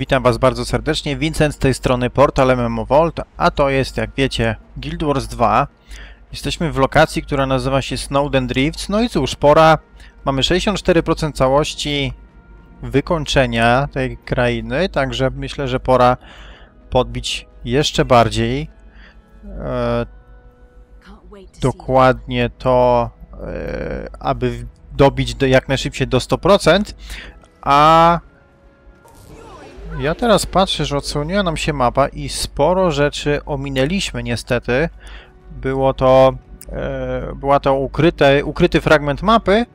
Witam Was bardzo serdecznie, Vincent z tej strony portal MMO Vault, a to jest, jak wiecie, Guild Wars 2. Jesteśmy w lokacji, która nazywa się Snowden Drifts. No i cóż, pora. Mamy 64% całości wykończenia tej krainy, także myślę, że pora podbić jeszcze bardziej dokładnie to, aby dobić jak najszybciej do 100%, a ja teraz patrzę, że odsłoniła nam się mapa i sporo rzeczy ominęliśmy niestety. Była to ukryty fragment mapy,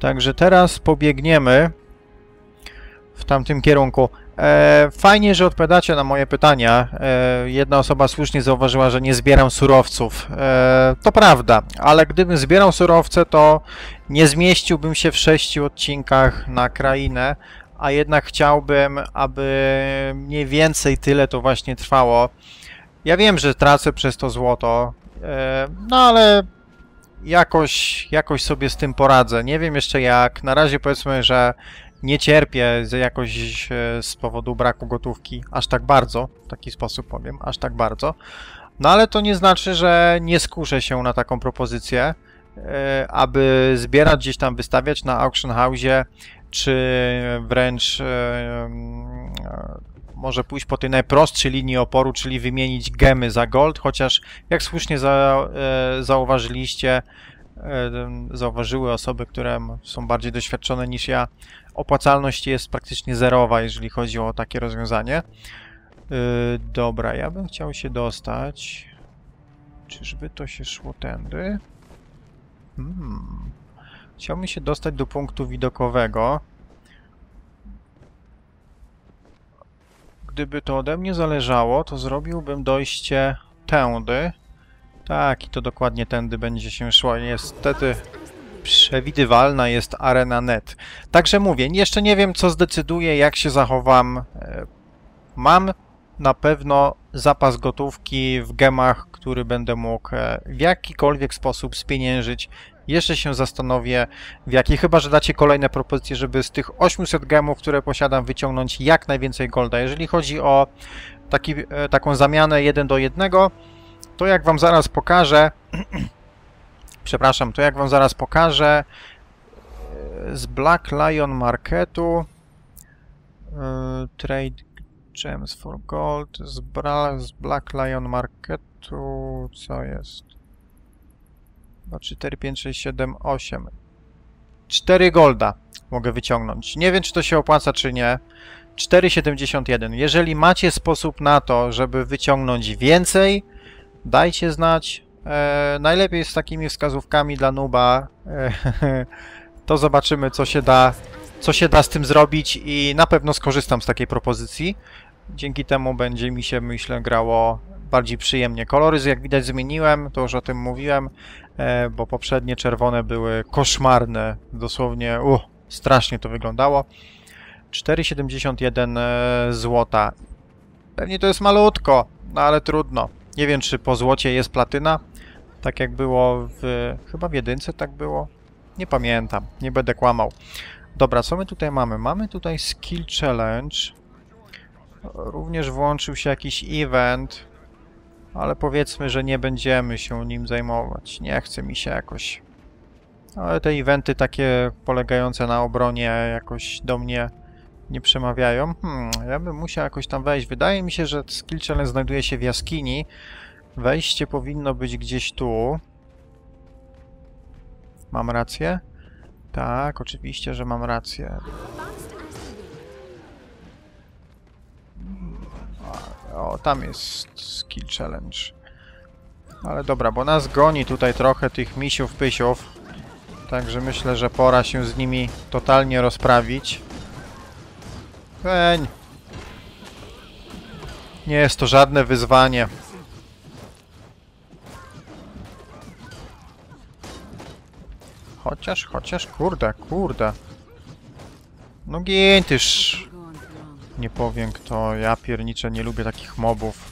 także teraz pobiegniemy w tamtym kierunku. Fajnie, że odpowiadacie na moje pytania. Jedna osoba słusznie zauważyła, że nie zbieram surowców. To prawda, ale gdybym zbierał surowce, to nie zmieściłbym się w 6 odcinkach na krainę, a jednak chciałbym, aby mniej więcej tyle to właśnie trwało. Ja wiem, że tracę przez to złoto, no ale jakoś sobie z tym poradzę. Nie wiem jeszcze jak. Na razie powiedzmy, że nie cierpię jakoś z powodu braku gotówki aż tak bardzo, w taki sposób powiem, aż tak bardzo. No ale to nie znaczy, że nie skuszę się na taką propozycję, aby zbierać gdzieś tam, wystawiać na auction house'ie, czy wręcz może pójść po tej najprostszej linii oporu, czyli wymienić gemy za gold, chociaż jak słusznie zauważyły osoby, które są bardziej doświadczone niż ja, opłacalność jest praktycznie zerowa, jeżeli chodzi o takie rozwiązanie. Dobra, ja bym chciał się dostać. Czyżby to się szło tędy? Chciałbym się dostać do punktu widokowego. Gdyby to ode mnie zależało, to zrobiłbym dojście tędy. Tak, i to dokładnie tędy będzie się szło. Niestety przewidywalna jest Arena Net. Także mówię, jeszcze nie wiem, co zdecyduję, jak się zachowam. Mam na pewno zapas gotówki w gemach, który będę mógł w jakikolwiek sposób spieniężyć. Jeszcze się zastanowię, w jaki, chyba że dacie kolejne propozycje, żeby z tych 800 gemów, które posiadam, wyciągnąć jak najwięcej golda. Jeżeli chodzi o taką zamianę 1:1, to jak Wam zaraz pokażę, przepraszam, to jak Wam zaraz pokażę z Black Lion Marketu, Trade Gems for Gold, z Black Lion Marketu, co jest? 2, 4, 5, 6, 7, 8. 4 golda mogę wyciągnąć. Nie wiem, czy to się opłaca, czy nie. 4,71. Jeżeli macie sposób na to, żeby wyciągnąć więcej, dajcie znać. Najlepiej z takimi wskazówkami dla nuba. To zobaczymy, co się da z tym zrobić i na pewno skorzystam z takiej propozycji. Dzięki temu będzie mi się, myślę, grało bardziej przyjemnie. Kolory, jak widać, zmieniłem, to już o tym mówiłem, bo poprzednie czerwone były koszmarne, dosłownie strasznie to wyglądało. 4,71 złota. Pewnie to jest malutko, no ale trudno. Nie wiem, czy po złocie jest platyna, tak jak było chyba w jedynce tak było? Nie pamiętam, nie będę kłamał. Dobra, co my tutaj mamy? Mamy tutaj Skill Challenge. Również włączył się jakiś event, ale powiedzmy, że nie będziemy się nim zajmować. Nie chce mi się jakoś. Ale te eventy takie polegające na obronie jakoś do mnie nie przemawiają. Ja bym musiał jakoś tam wejść. Wydaje mi się, że Skill Challenge znajduje się w jaskini. Wejście powinno być gdzieś tu. Mam rację? Tak, oczywiście, że mam rację. O, tam jest Skill Challenge. Ale dobra, bo nas goni tutaj trochę tych misiów, pysiów. Także myślę, że pora się z nimi totalnie rozprawić. Peń! Nie jest to żadne wyzwanie. Chociaż, kurde. No gin tyż. Nie powiem kto, ja pierniczę, nie lubię takich mobów.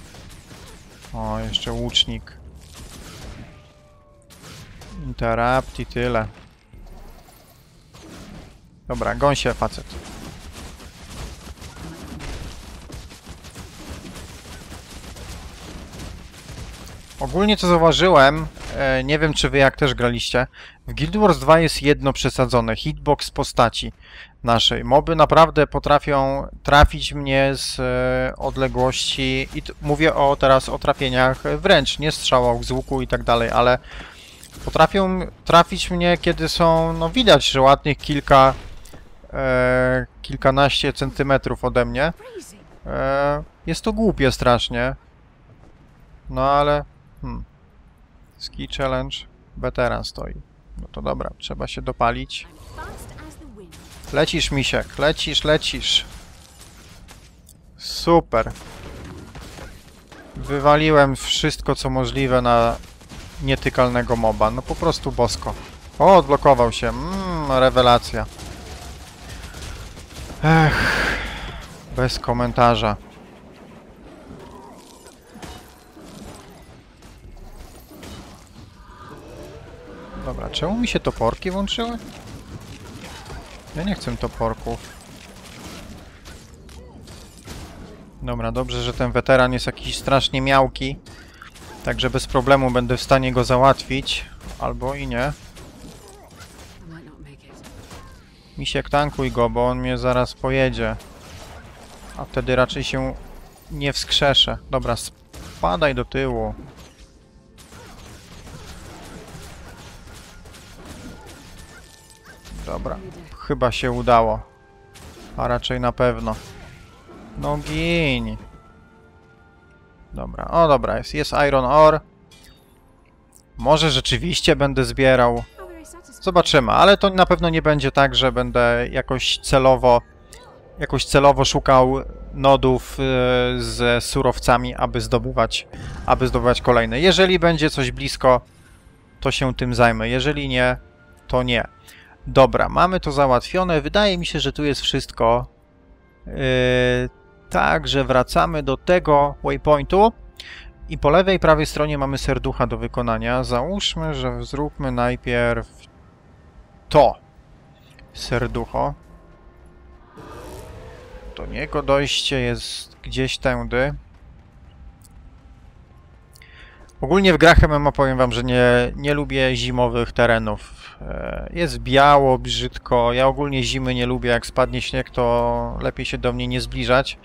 O, jeszcze łucznik. Interrupt i tyle. Dobra, goń się, facet. Ogólnie co zauważyłem, nie wiem czy wy jak też graliście, w Guild Wars 2 jest jedno przesadzone, hitbox postaci naszej. Moby naprawdę potrafią trafić mnie z odległości, i mówię teraz o trafieniach wręcz, nie strzałach z łuku i tak dalej, ale potrafią trafić mnie, kiedy są, no widać, że ładnych kilkanaście centymetrów ode mnie. Jest to głupie strasznie. No ale... Ski challenge. Weteran stoi. No to dobra, trzeba się dopalić. Lecisz, misiek. Lecisz. Super. Wywaliłem wszystko, co możliwe na nietykalnego moba. No po prostu bosko. O, odblokował się. Rewelacja. Ech. Bez komentarza. Dobra, czemu mi się toporki włączyły? Ja nie chcę toporków. Dobra, dobrze, że ten weteran jest jakiś strasznie miałki. Także bez problemu będę w stanie go załatwić. Albo i nie. Misiek, tankuj go, bo on mnie zaraz pojedzie. A wtedy raczej się nie wskrzeszę. Dobra, spadaj do tyłu. Dobra, chyba się udało. A raczej na pewno. No gin. Dobra, o dobra, jest Iron Ore. Może rzeczywiście będę zbierał. Zobaczymy, ale to na pewno nie będzie tak, że będę jakoś celowo szukał nodów z surowcami, aby zdobywać kolejne. Jeżeli będzie coś blisko, to się tym zajmę. Jeżeli nie, to nie. Dobra, mamy to załatwione. Wydaje mi się, że tu jest wszystko. Także wracamy do tego waypointu. I po lewej, prawej stronie mamy serducha do wykonania. Załóżmy, że zróbmy najpierw to serducho. Do niego dojście jest gdzieś tędy. Ogólnie w grach MMO powiem wam, że nie lubię zimowych terenów. Jest biało, brzydko. Ja ogólnie zimy nie lubię. Jak spadnie śnieg, to lepiej się do mnie nie zbliżać.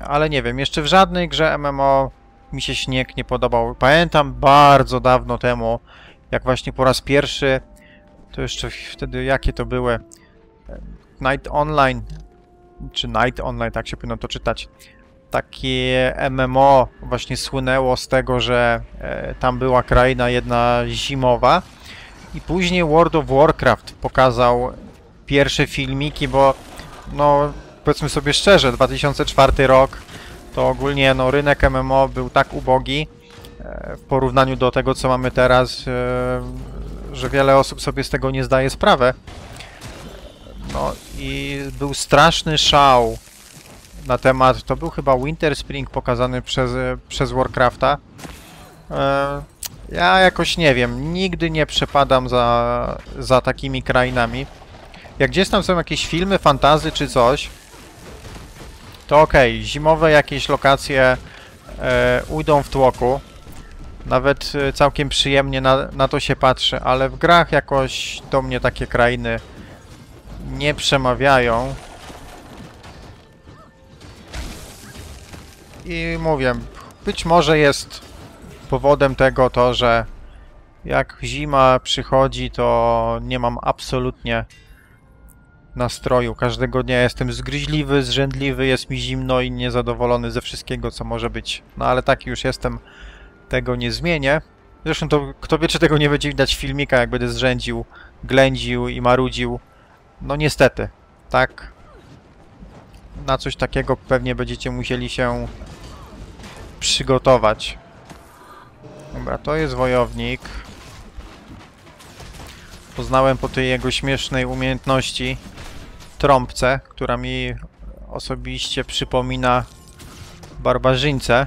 Ale nie wiem, jeszcze w żadnej grze MMO mi się śnieg nie podobał. Pamiętam bardzo dawno temu, jak właśnie po raz pierwszy, to jeszcze wtedy jakie to były? Night Online, czy Night Online, tak się powinno to czytać. Takie MMO właśnie słynęło z tego, że tam była kraina jedna zimowa. I później World of Warcraft pokazał pierwsze filmiki, bo no powiedzmy sobie szczerze, 2004 rok to ogólnie no, rynek MMO był tak ubogi w porównaniu do tego, co mamy teraz, że wiele osób sobie z tego nie zdaje sprawy. No i był straszny szał na temat, to był chyba Winterspring pokazany przez Warcrafta. Ja jakoś nie wiem, nigdy nie przepadam za takimi krainami. Jak gdzieś tam są jakieś filmy, fantazy czy coś, to okej, zimowe jakieś lokacje ujdą w tłoku. Nawet całkiem przyjemnie na to się patrzy, ale w grach jakoś do mnie takie krainy nie przemawiają. I mówię, być może jest powodem tego to, że jak zima przychodzi, to nie mam absolutnie nastroju. Każdego dnia jestem zgryźliwy, zrzędliwy, jest mi zimno i niezadowolony ze wszystkiego, co może być. No ale taki już jestem, tego nie zmienię. Zresztą to kto wie, czy tego nie będzie widać w filmika, jak będę zrzędził, ględził i marudził. No niestety, tak. Na coś takiego pewnie będziecie musieli się przygotować. Dobra, to jest wojownik. Poznałem po tej jego śmiesznej umiejętności trąbce, która mi osobiście przypomina barbarzyńcę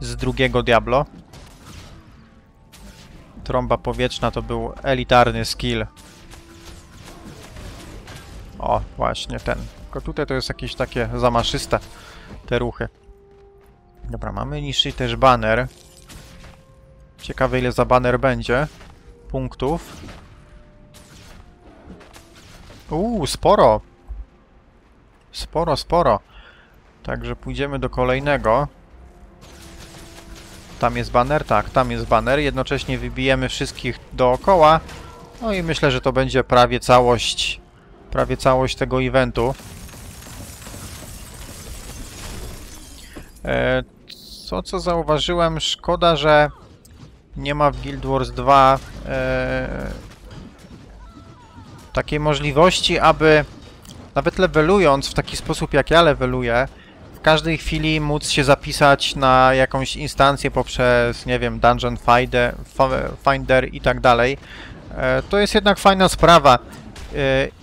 z drugiego Diablo. Trąba powietrzna to był elitarny skill. O, właśnie ten. Tylko tutaj to jest jakieś takie zamaszyste te ruchy. Dobra, mamy niższy też baner. Ciekawe, ile za baner będzie punktów. Sporo. Sporo. Także pójdziemy do kolejnego. Tam jest baner? Tak, tam jest baner. Jednocześnie wybijemy wszystkich dookoła. No i myślę, że to będzie prawie całość tego eventu. To, co zauważyłem, szkoda, że nie ma w Guild Wars 2 takiej możliwości, aby nawet levelując w taki sposób, jak ja leveluję, w każdej chwili móc się zapisać na jakąś instancję poprzez, nie wiem, Dungeon Finder i tak dalej. To jest jednak fajna sprawa.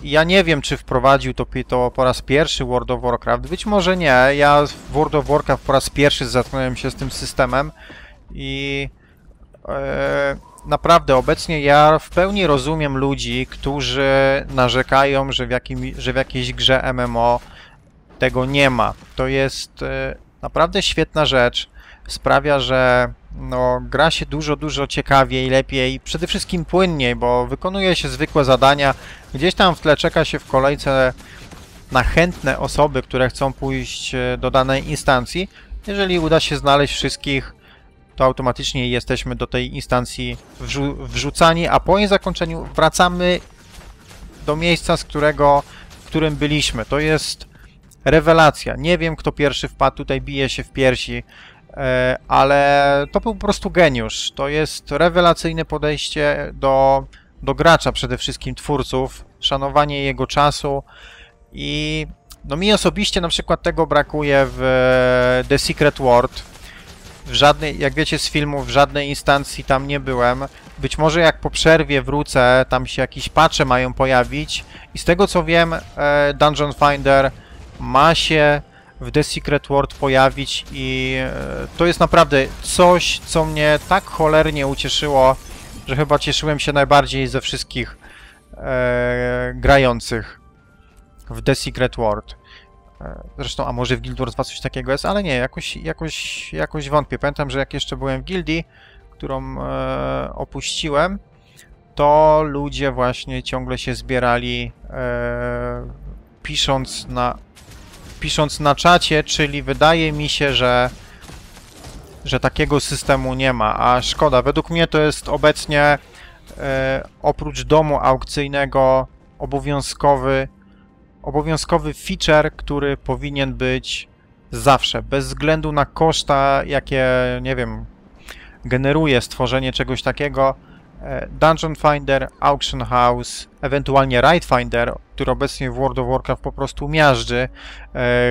Ja nie wiem, czy wprowadził to po raz pierwszy World of Warcraft. Być może nie. Ja w World of Warcraft po raz pierwszy zetknąłem się z tym systemem i naprawdę obecnie ja w pełni rozumiem ludzi, którzy narzekają, że w jakiejś grze MMO tego nie ma. To jest naprawdę świetna rzecz. Sprawia, że no, gra się dużo ciekawiej, lepiej i przede wszystkim płynniej, bo wykonuje się zwykłe zadania. Gdzieś tam w tle czeka się w kolejce na chętne osoby, które chcą pójść do danej instancji. Jeżeli uda się znaleźć wszystkich, to automatycznie jesteśmy do tej instancji wrzucani, a po jej zakończeniu wracamy do miejsca, w którym byliśmy. To jest rewelacja. Nie wiem, kto pierwszy wpadł, tutaj bije się w piersi. Ale to był po prostu geniusz. To jest rewelacyjne podejście do gracza, przede wszystkim twórców, szanowanie jego czasu i no mi osobiście na przykład tego brakuje w The Secret World. W żadnej, jak wiecie z filmów, w żadnej instancji tam nie byłem. Być może jak po przerwie wrócę, tam się jakieś patche mają pojawić i z tego co wiem, Dungeon Finder ma się w The Secret World pojawić i to jest naprawdę coś, co mnie tak cholernie ucieszyło, że chyba cieszyłem się najbardziej ze wszystkich grających w The Secret World. Zresztą, a może w Guild Wars 2 coś takiego jest, ale nie, jakoś wątpię. Pamiętam, że jak jeszcze byłem w gildii, którą opuściłem, to ludzie właśnie ciągle się zbierali, pisząc na czacie, czyli wydaje mi się, że takiego systemu nie ma, a szkoda. Według mnie to jest obecnie oprócz domu aukcyjnego obowiązkowy feature, który powinien być zawsze, bez względu na koszta, jakie, nie wiem, generuje stworzenie czegoś takiego. Dungeon Finder, Auction House, ewentualnie Raid Finder, który obecnie w World of Warcraft po prostu miażdży,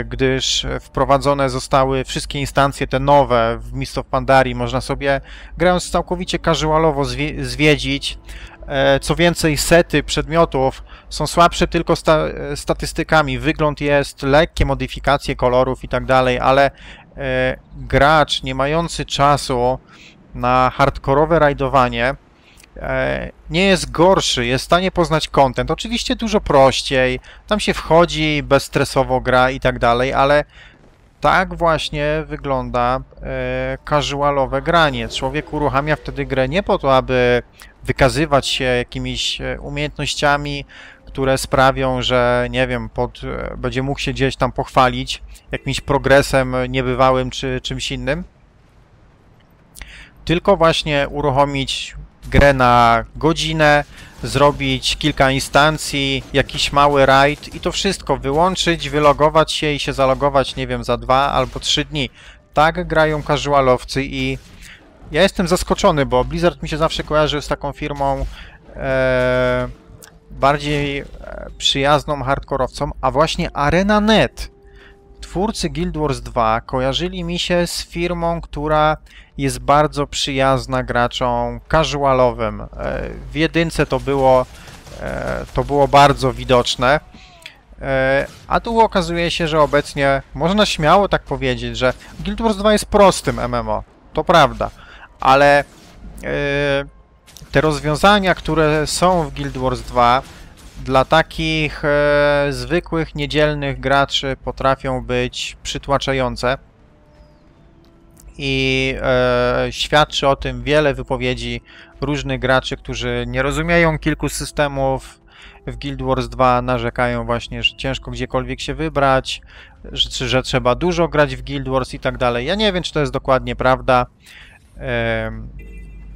gdyż wprowadzone zostały wszystkie instancje, te nowe w Mist of Pandarii. Można sobie, grając całkowicie casualowo, zwiedzić. Co więcej, sety przedmiotów są słabsze tylko statystykami. Wygląd jest, lekkie modyfikacje kolorów i tak dalej, ale gracz nie mający czasu na hardkorowe rajdowanie nie jest gorszy, jest w stanie poznać content. Oczywiście dużo prościej, tam się wchodzi, bezstresowo gra i tak dalej, ale tak właśnie wygląda casualowe granie. Człowiek uruchamia wtedy grę nie po to, aby wykazywać się jakimiś umiejętnościami, które sprawią, że nie wiem, będzie mógł się gdzieś tam pochwalić jakimś progresem niebywałym czy czymś innym, tylko właśnie uruchomić grę na godzinę, zrobić kilka instancji, jakiś mały raid i to wszystko wyłączyć, wylogować się i się zalogować, nie wiem, za 2 albo 3 dni. Tak grają casualowcy i ja jestem zaskoczony, bo Blizzard mi się zawsze kojarzył z taką firmą bardziej przyjazną hardkorowcom, a właśnie Arena Net, twórcy Guild Wars 2, kojarzyli mi się z firmą, która jest bardzo przyjazna graczom casualowym. W jedynce to było bardzo widoczne, a tu okazuje się, że obecnie można śmiało tak powiedzieć, że Guild Wars 2 jest prostym MMO, to prawda, ale te rozwiązania, które są w Guild Wars 2 dla takich zwykłych, niedzielnych graczy potrafią być przytłaczające. i świadczy o tym wiele wypowiedzi różnych graczy, którzy nie rozumieją kilku systemów. W Guild Wars 2 narzekają właśnie, że ciężko gdziekolwiek się wybrać, że trzeba dużo grać w Guild Wars i tak dalej. Ja nie wiem, czy to jest dokładnie prawda.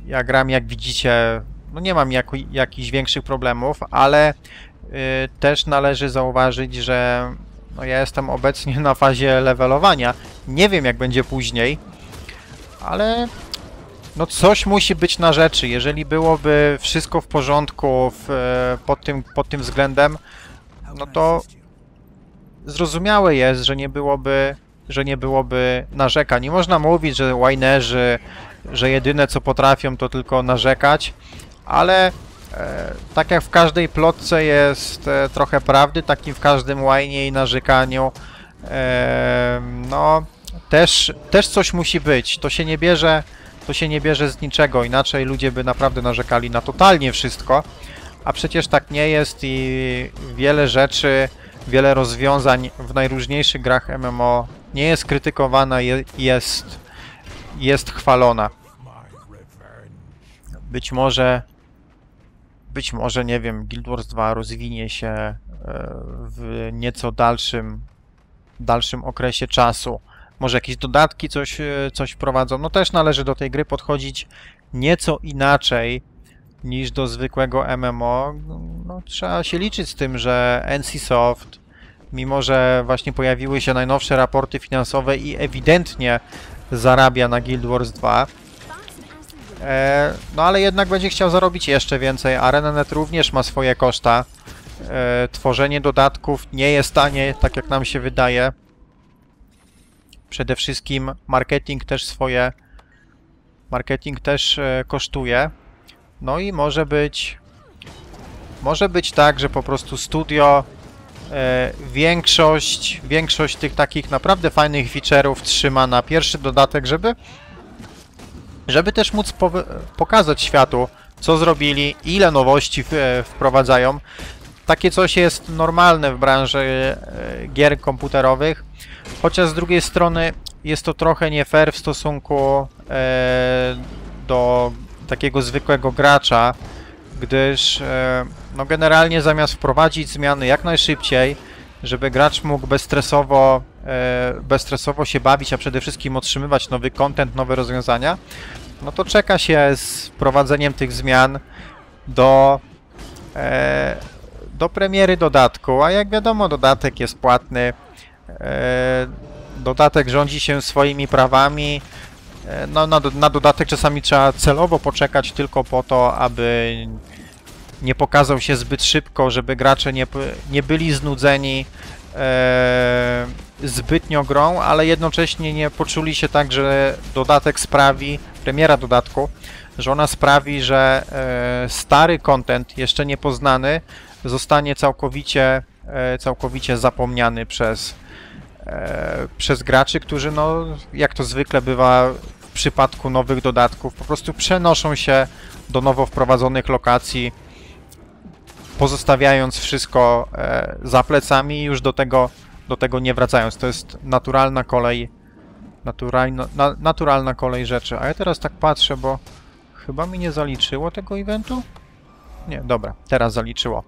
Ja gram, jak widzicie, no nie mam jakichś większych problemów, ale też należy zauważyć, że no ja jestem obecnie na fazie levelowania. Nie wiem, jak będzie później, ale no coś musi być na rzeczy. Jeżeli byłoby wszystko w porządku pod tym względem, no to zrozumiałe jest, że nie byłoby narzekań. Nie można mówić, że łajnerzy, że jedyne co potrafią to tylko narzekać, ale tak jak w każdej plotce jest trochę prawdy, tak i w każdym łajnie i narzekaniu no też coś musi być. To się nie bierze z niczego, inaczej ludzie by naprawdę narzekali na totalnie wszystko, a przecież tak nie jest i wiele rzeczy, wiele rozwiązań w najróżniejszych grach MMO nie jest krytykowana, jest chwalona. Być może, nie wiem, Guild Wars 2 rozwinie się w nieco dalszym okresie czasu. Może jakieś dodatki coś wprowadzą. No też należy do tej gry podchodzić nieco inaczej niż do zwykłego MMO. No, trzeba się liczyć z tym, że NCSoft, mimo że właśnie pojawiły się najnowsze raporty finansowe i ewidentnie zarabia na Guild Wars 2, no ale jednak będzie chciał zarobić jeszcze więcej. Arena Net również ma swoje koszta. Tworzenie dodatków nie jest tanie, tak jak nam się wydaje. Przede wszystkim marketing też kosztuje. No i może być tak, że po prostu studio większość tych takich naprawdę fajnych feature'ów trzyma na pierwszy dodatek, żeby też móc pokazać światu, co zrobili, ile nowości wprowadzają. Takie coś jest normalne w branży gier komputerowych, chociaż z drugiej strony jest to trochę nie fair w stosunku do takiego zwykłego gracza, gdyż no generalnie zamiast wprowadzić zmiany jak najszybciej, żeby gracz mógł bezstresowo się bawić, a przede wszystkim otrzymywać nowy content, nowe rozwiązania, no to czeka się z wprowadzeniem tych zmian do premiery dodatku, a jak wiadomo, dodatek jest płatny, dodatek rządzi się swoimi prawami, no na dodatek czasami trzeba celowo poczekać tylko po to, aby nie pokazał się zbyt szybko, żeby gracze nie byli znudzeni zbytnio grą, ale jednocześnie nie poczuli się tak, że dodatek sprawi, premiera dodatku, że ona sprawi, że stary content, jeszcze niepoznany, zostanie całkowicie zapomniany przez graczy, którzy, no, jak to zwykle bywa w przypadku nowych dodatków, po prostu przenoszą się do nowo wprowadzonych lokacji, pozostawiając wszystko za plecami i już do tego nie wracając. To jest naturalna kolej rzeczy. A ja teraz tak patrzę, bo chyba mi nie zaliczyło tego eventu? Nie, dobra, teraz zaliczyło.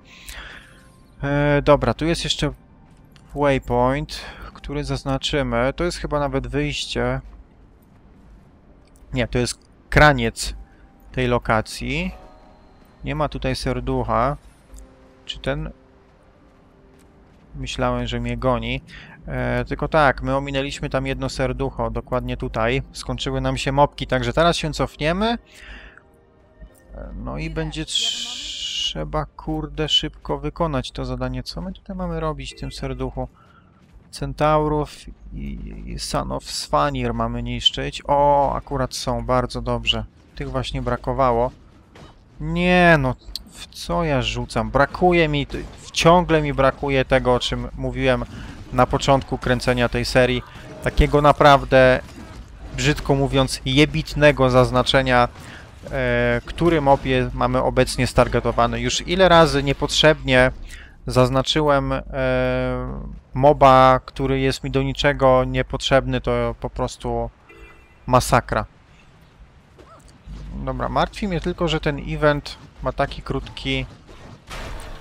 Dobra, tu jest jeszcze waypoint, który zaznaczymy. To jest chyba nawet wyjście. Nie, to jest kraniec tej lokacji. Nie ma tutaj serducha. Czy ten... Myślałem, że mnie goni. Tylko tak, my ominęliśmy tam jedno serducho, dokładnie tutaj. Skończyły nam się mopki, także teraz się cofniemy. No i będzie trzeba, kurde, szybko wykonać to zadanie. Co my tutaj mamy robić w tym serduchu? Centaurów i Sanów Svanir mamy niszczyć. O, akurat są, bardzo dobrze. Tych właśnie brakowało. Nie, no, w co ja rzucam? Brakuje mi, ciągle mi brakuje tego, o czym mówiłem na początku kręcenia tej serii. Takiego naprawdę, brzydko mówiąc, jebitnego zaznaczenia, który mob mamy obecnie stargetowany. Już ile razy niepotrzebnie zaznaczyłem moba, który jest mi do niczego niepotrzebny, to po prostu masakra. Dobra, martwi mnie tylko, że ten event ma taki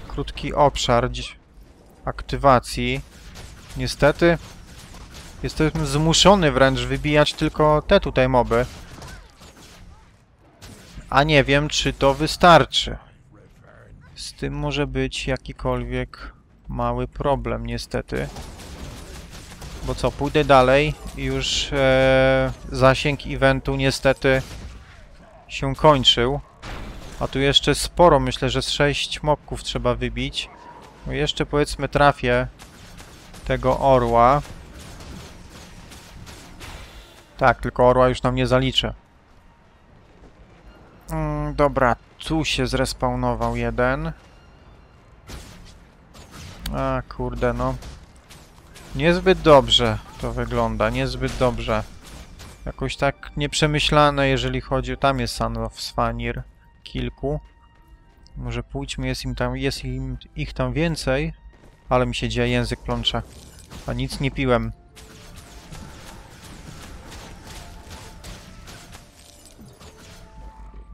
krótki obszar aktywacji. Niestety jestem zmuszony wręcz wybijać tylko te tutaj moby. A nie wiem, czy to wystarczy. Z tym może być jakikolwiek mały problem, niestety. Bo co, pójdę dalej i już zasięg eventu niestety się kończył. A tu jeszcze sporo, myślę, że z 6 mobków trzeba wybić. No jeszcze powiedzmy trafię tego orła. Tak, tylko orła już nam nie zaliczę. Dobra, tu się zrespawnował jeden. A kurde, no. Niezbyt dobrze to wygląda, niezbyt dobrze. Jakoś tak nieprzemyślane, jeżeli chodzi... Tam jest Son of Svanir kilku. Może pójdźmy, jest ich tam więcej. Ale mi się dzieje, język plącze. A nic nie piłem.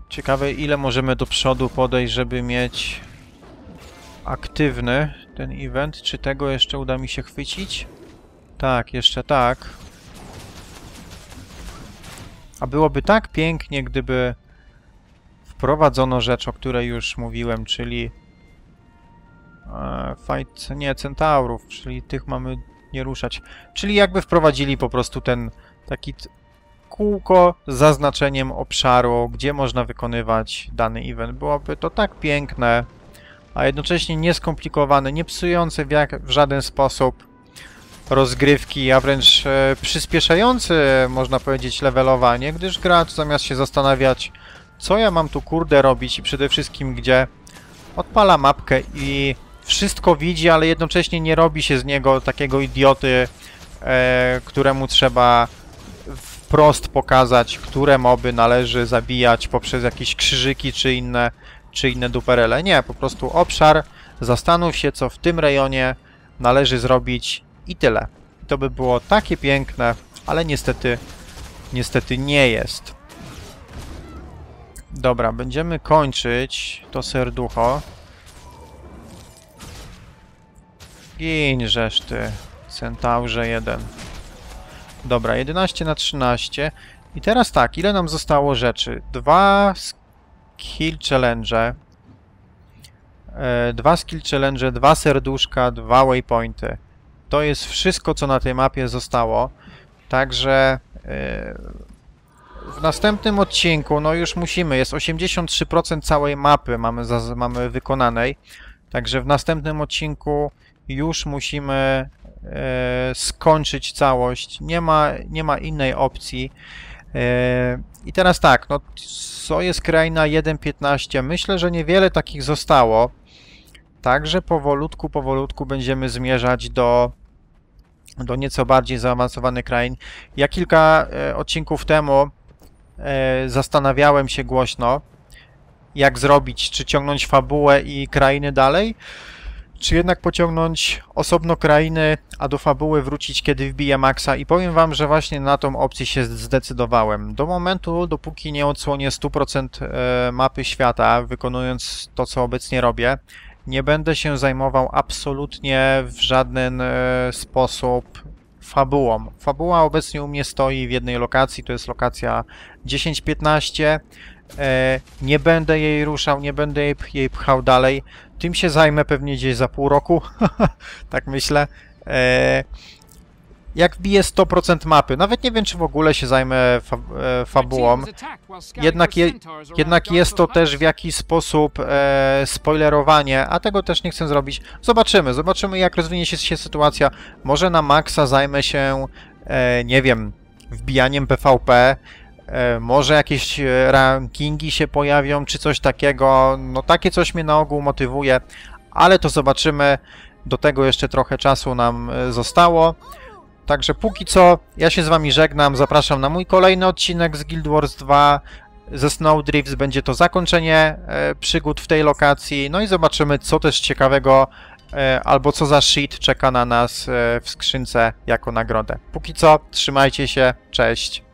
Ciekawe, ile możemy do przodu podejść, żeby mieć aktywny ten event. Czy tego jeszcze uda mi się chwycić? Tak, jeszcze tak. A byłoby tak pięknie, gdyby wprowadzono rzecz, o której już mówiłem, czyli fight, nie, centaurów, czyli tych mamy nie ruszać. Czyli jakby wprowadzili po prostu ten taki kółko z zaznaczeniem obszaru, gdzie można wykonywać dany event. Byłoby to tak piękne, a jednocześnie nieskomplikowane, nie psujące w żaden sposób rozgrywki, a wręcz przyspieszające, można powiedzieć, levelowanie, gdyż gracz zamiast się zastanawiać, co ja mam tu kurde robić i przede wszystkim gdzie, odpala mapkę i wszystko widzi, ale jednocześnie nie robi się z niego takiego idioty, któremu trzeba wprost pokazać, które moby należy zabijać poprzez jakieś krzyżyki czy inne duperele. Nie, po prostu obszar, zastanów się, co w tym rejonie należy zrobić i tyle. To by było takie piękne, ale niestety nie jest. Dobra, będziemy kończyć to serducho. Giń reszty, centaurze jeden. Dobra, 11 na 13. I teraz tak, ile nam zostało rzeczy? 2 skill challenge. 2 skill challenge, 2 serduszka, 2 waypointy. To jest wszystko, co na tej mapie zostało. Także w następnym odcinku, no już musimy, jest 83% całej mapy mamy wykonanej. Także w następnym odcinku już musimy skończyć całość. Nie ma innej opcji. I teraz tak, no co jest kraina 1.15? Myślę, że niewiele takich zostało. Także powolutku będziemy zmierzać do nieco bardziej zaawansowanych krain. Ja kilka odcinków temu zastanawiałem się głośno, jak zrobić, czy ciągnąć fabułę i krainy dalej, czy jednak pociągnąć osobno krainy, a do fabuły wrócić, kiedy wbiję maksa. I powiem wam, że właśnie na tą opcję się zdecydowałem. Do momentu, dopóki nie odsłonię 100% mapy świata, wykonując to, co obecnie robię, nie będę się zajmował absolutnie w żaden sposób fabułą. Fabuła obecnie u mnie stoi w jednej lokacji, to jest lokacja 10-15. Nie będę jej ruszał, nie będę jej pchał dalej. Tym się zajmę pewnie gdzieś za pół roku, tak myślę. Jak wbiję 100% mapy, nawet nie wiem, czy w ogóle się zajmę fabułą. Jednak jest to też w jakiś sposób spoilerowanie, a tego też nie chcę zrobić. Zobaczymy, jak rozwinie się sytuacja. Może na maksa zajmę się, nie wiem, wbijaniem PvP. Może jakieś rankingi się pojawią, czy coś takiego. No takie coś mnie na ogół motywuje, ale to zobaczymy. Do tego jeszcze trochę czasu nam zostało. Także póki co, ja się z wami żegnam, zapraszam na mój kolejny odcinek z Guild Wars 2, ze Snowden Drifts, będzie to zakończenie przygód w tej lokacji, no i zobaczymy, co też ciekawego, albo co za shit czeka na nas w skrzynce jako nagrodę. Póki co, trzymajcie się, cześć!